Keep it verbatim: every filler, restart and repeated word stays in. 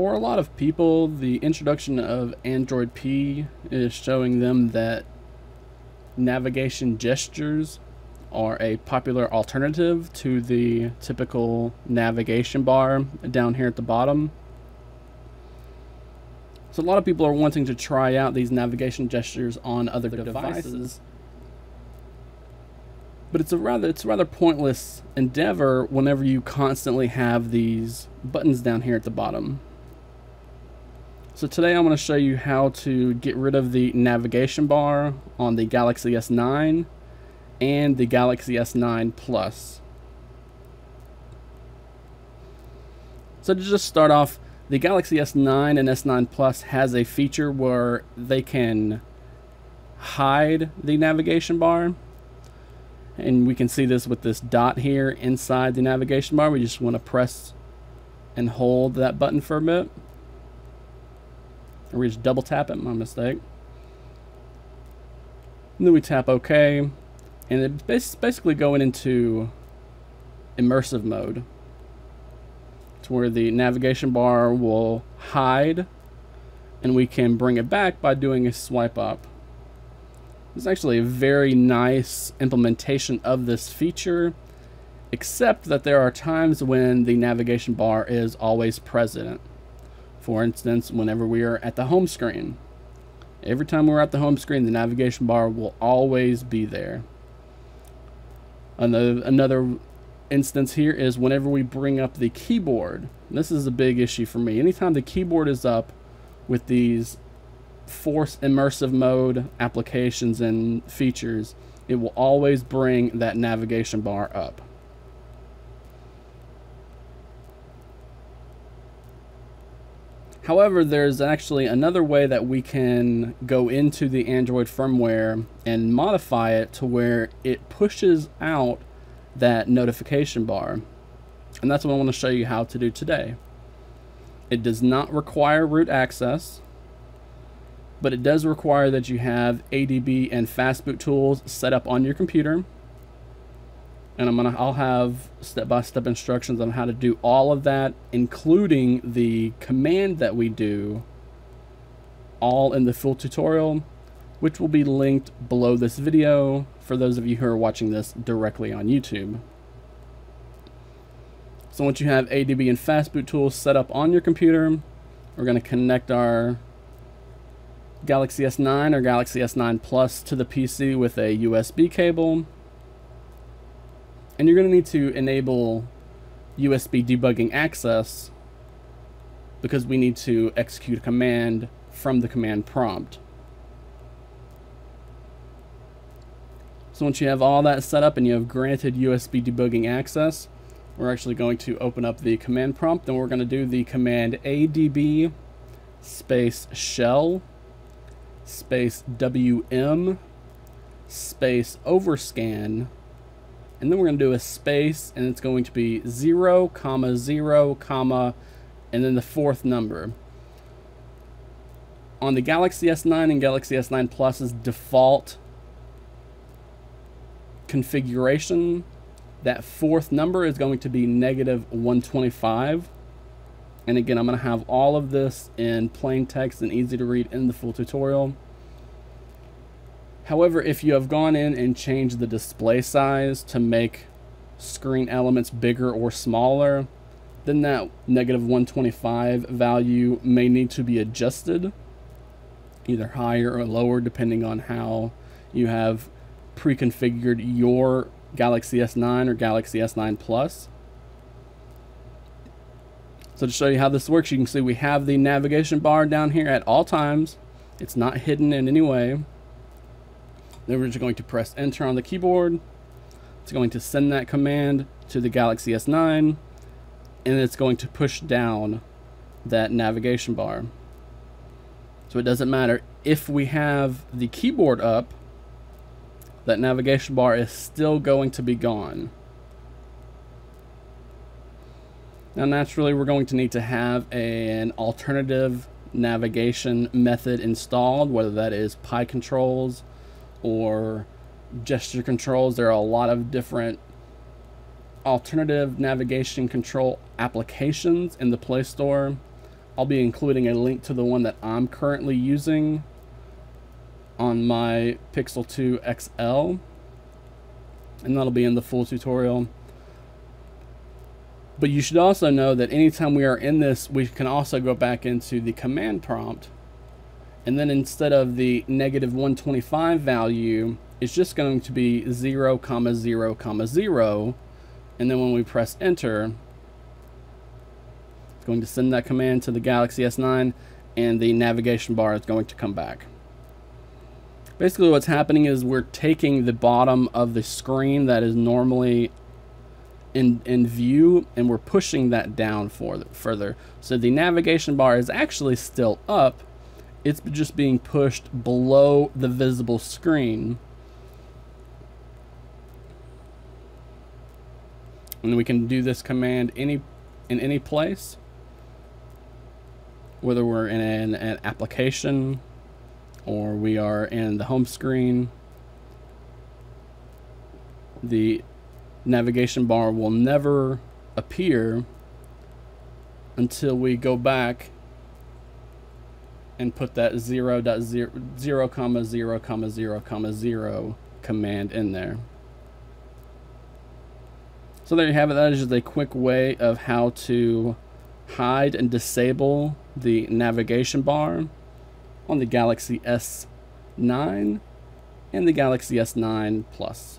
for a lot of people, the introduction of Android P is showing them that navigation gestures are a popular alternative to the typical navigation bar down here at the bottom. So a lot of people are wanting to try out these navigation gestures on other devices. But it's a rather it's a rather pointless endeavor whenever you constantly have these buttons down here at the bottom. So today I'm going to show you how to get rid of the navigation bar on the Galaxy S nine and the Galaxy S nine Plus. So to just start off, the Galaxy S nine and S nine Plus has a feature where they can hide the navigation bar. And we can see this with this dot here inside the navigation bar. We just want to press and hold that button for a bit. Or we just double tap it, my mistake. And then we tap OK. And it's basically going into immersive mode. It's where the navigation bar will hide. And we can bring it back by doing a swipe up. It's actually a very nice implementation of this feature, except that there are times when the navigation bar is always present. For instance, whenever we are at the home screen. Every time we're at the home screen, the navigation bar will always be there. Another, another instance here is whenever we bring up the keyboard. This is a big issue for me. Anytime the keyboard is up with these force immersive mode applications and features, it will always bring that navigation bar up. However, there's actually another way that we can go into the Android firmware and modify it to where it pushes out that notification bar, and that's what I want to show you how to do today. It does not require root access, but it does require that you have A D B and Fastboot tools set up on your computer. And I'm gonna, I'll have step-by-step instructions on how to do all of that, including the command that we do, all in the full tutorial, which will be linked below this video for those of you who are watching this directly on YouTube. So once you have A D B and Fastboot tools set up on your computer, we're gonna connect our Galaxy S nine or Galaxy S nine Plus to the P C with a U S B cable. And you're going to need to enable U S B debugging access because we need to execute a command from the command prompt. So once you have all that set up and you have granted U S B debugging access, we're actually going to open up the command prompt, and we're going to do the command A D B space shell space W M space overscan, and then we're going to do a space, and it's going to be zero comma zero comma and then the fourth number. On the Galaxy S nine and Galaxy S nine Plus's default configuration, that fourth number is going to be negative one twenty-five. And again, I'm going to have all of this in plain text and easy to read in the full tutorial. However, if you have gone in and changed the display size to make screen elements bigger or smaller, then that negative one twenty-five value may need to be adjusted, either higher or lower, depending on how you have pre-configured your Galaxy S nine or Galaxy S nine Plus. So to show you how this works, you can see we have the navigation bar down here at all times. It's not hidden in any way. Then we're just going to press enter on the keyboard. It's going to send that command to the Galaxy S nine, and it's going to push down that navigation bar. So it doesn't matter if we have the keyboard up, that navigation bar is still going to be gone. Now naturally, we're going to need to have a, an alternative navigation method installed, whether that is Pi Controls or gesture controls. There are a lot of different alternative navigation control applications in the Play Store. I'll be including a link to the one that I'm currently using on my Pixel two X L, and that'll be in the full tutorial. But you should also know that anytime we are in this, we can also go back into the command prompt, and then instead of the negative one twenty-five value, it's just going to be zero comma zero comma zero, and then when we press enter, it's going to send that command to the Galaxy S nine, and the navigation bar is going to come back. Basically what's happening is we're taking the bottom of the screen that is normally in in view, and we're pushing that down for the, further. So the navigation bar is actually still up, it's just being pushed below the visible screen, and we can do this command any in any place, whether we're in an, an application or we are in the home screen. The navigation bar will never appear until we go back and put that zero comma zero comma zero comma zero command in there. So there you have it. That is just a quick way of how to hide and disable the navigation bar on the Galaxy S nine and the Galaxy S nine Plus.